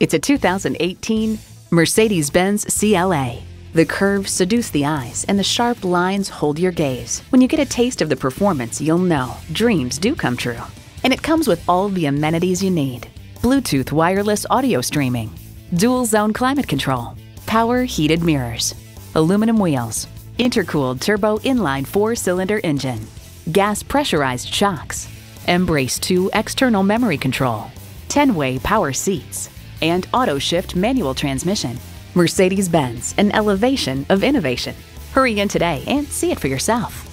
It's a 2018 Mercedes-Benz CLA. The curves seduce the eyes and the sharp lines hold your gaze. When you get a taste of the performance, you'll know dreams do come true. And it comes with all the amenities you need. Bluetooth wireless audio streaming, dual zone climate control, power heated mirrors, aluminum wheels, intercooled turbo inline 4-cylinder engine, gas pressurized shocks, Mbrace 2 external memory control, 10-way power seats, and auto shift manual transmission. Mercedes-Benz, an elevation of innovation. Hurry in today and see it for yourself.